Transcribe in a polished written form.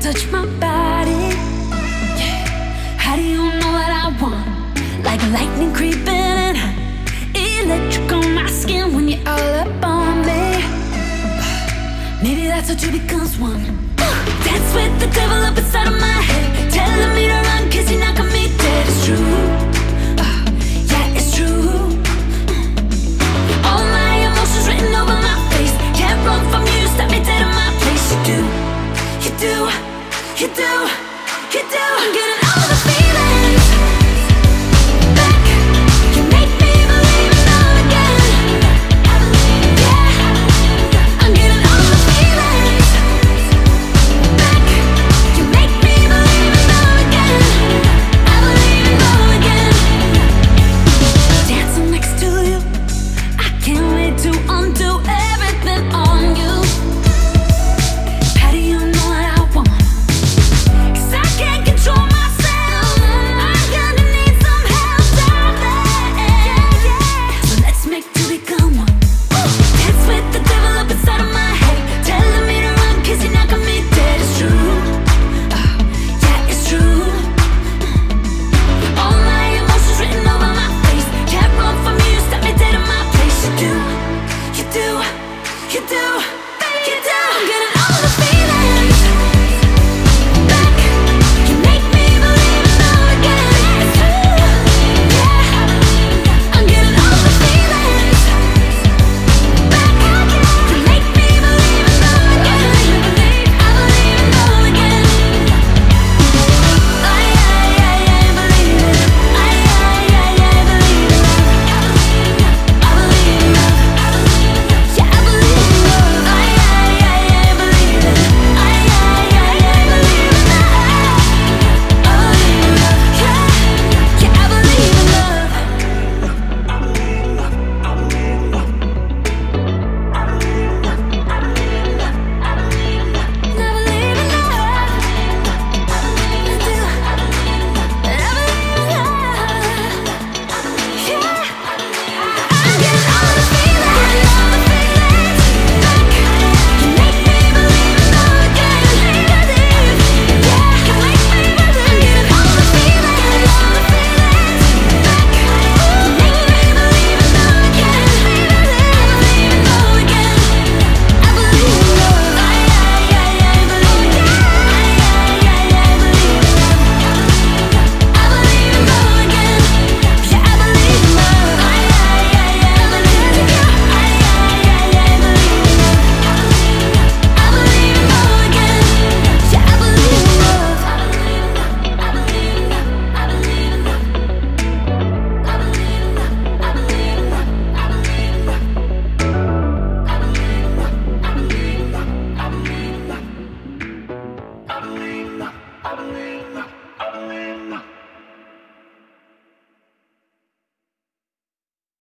touch my body. Yeah. How do you know what I want? Like lightning creeping and electric on my skin when you're all up on me. Maybe that's how two becomes one. Dance with the devil up inside of my head, telling me to run 'cause you're not gonna be dead. It's true. You do.